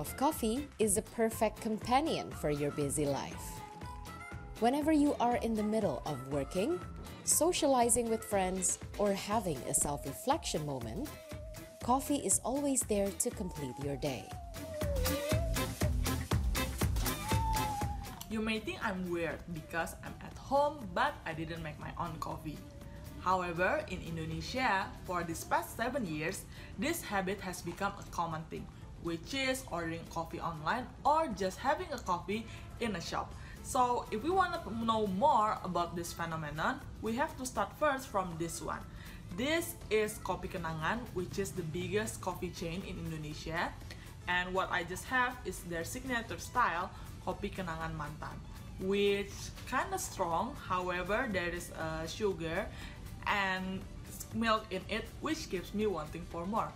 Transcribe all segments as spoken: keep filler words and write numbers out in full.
of coffee is the perfect companion for your busy life. Whenever you are in the middle of working, socializing with friends, or having a self-reflection moment, coffee is always there to complete your day. You may think I'm weird because I'm at home but I didn't make my own coffee. However, in Indonesia, for these past seven years, this habit has become a common thing, which is ordering coffee online or just having a coffee in a shop. So, if we want to know more about this phenomenon, we have to start first from this one. This is Kopi Kenangan, which is the biggest coffee chain in Indonesia. And what I just have is their signature style, Kopi Kenangan Mantan, which kind of strong. However, there is uh, sugar and milk in it, which keeps me wanting for more.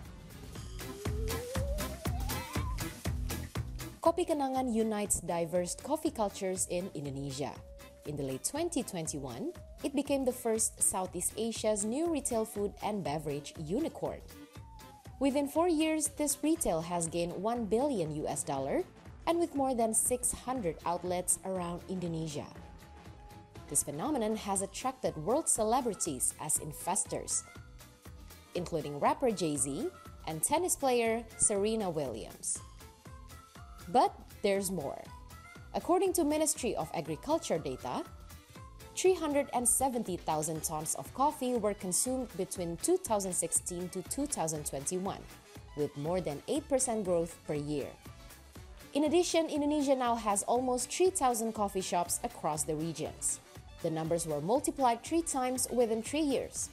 Kopi Kenangan unites diverse coffee cultures in Indonesia. In the late twenty twenty-one, it became the first Southeast Asia's new retail food and beverage unicorn. Within four years, this retail has gained one billion U S dollars and with more than six hundred outlets around Indonesia. This phenomenon has attracted world celebrities as investors, including rapper Jay-Z and tennis player Serena Williams. But there's more. According to Ministry of Agriculture data, three hundred seventy thousand tons of coffee were consumed between two thousand sixteen to two thousand twenty-one, with more than eight percent growth per year. In addition, Indonesia now has almost three thousand coffee shops across the regions. The numbers were multiplied three times within three years.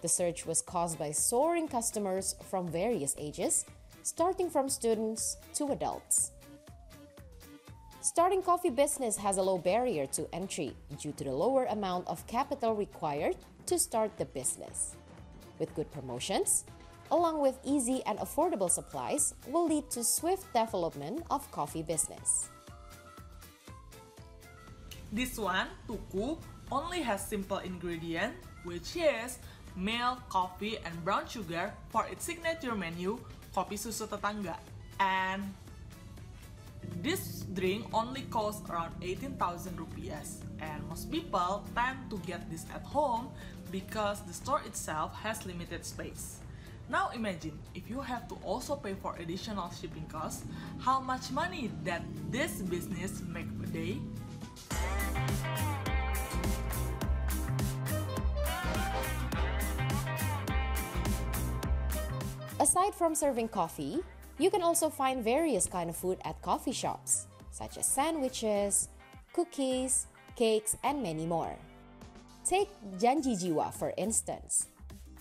The surge was caused by soaring customers from various ages, starting from students to adults. Starting coffee business has a low barrier to entry due to the lower amount of capital required to start the business. With good promotions, along with easy and affordable supplies, will lead to swift development of coffee business. This one, Tuku, only has simple ingredient, which is milk, coffee, and brown sugar for its signature menu, Kopi Susu Tetangga. And this drink only costs around eighteen thousand rupiahs, and most people tend to get this at home because the store itself has limited space. Now imagine if you have to also pay for additional shipping costs, how much money that this business makes per day? Aside from serving coffee, you can also find various kinds of food at coffee shops, such as sandwiches, cookies, cakes, and many more. Take Janji Jiwa, for instance.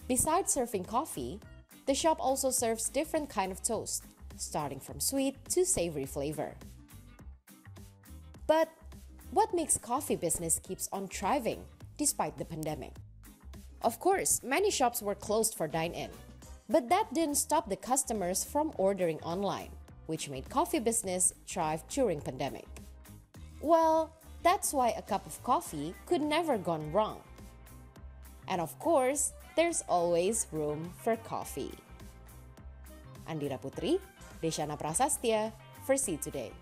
Besides serving coffee, the shop also serves different kinds of toast, starting from sweet to savory flavor. But what makes coffee business keeps on thriving despite the pandemic? Of course, many shops were closed for dine-in. But that didn't stop the customers from ordering online, which made coffee business thrive during pandemic. Well, that's why a cup of coffee could never gone wrong. And of course, there's always room for coffee. Andira Putri, Deshana Prasastya for See Today.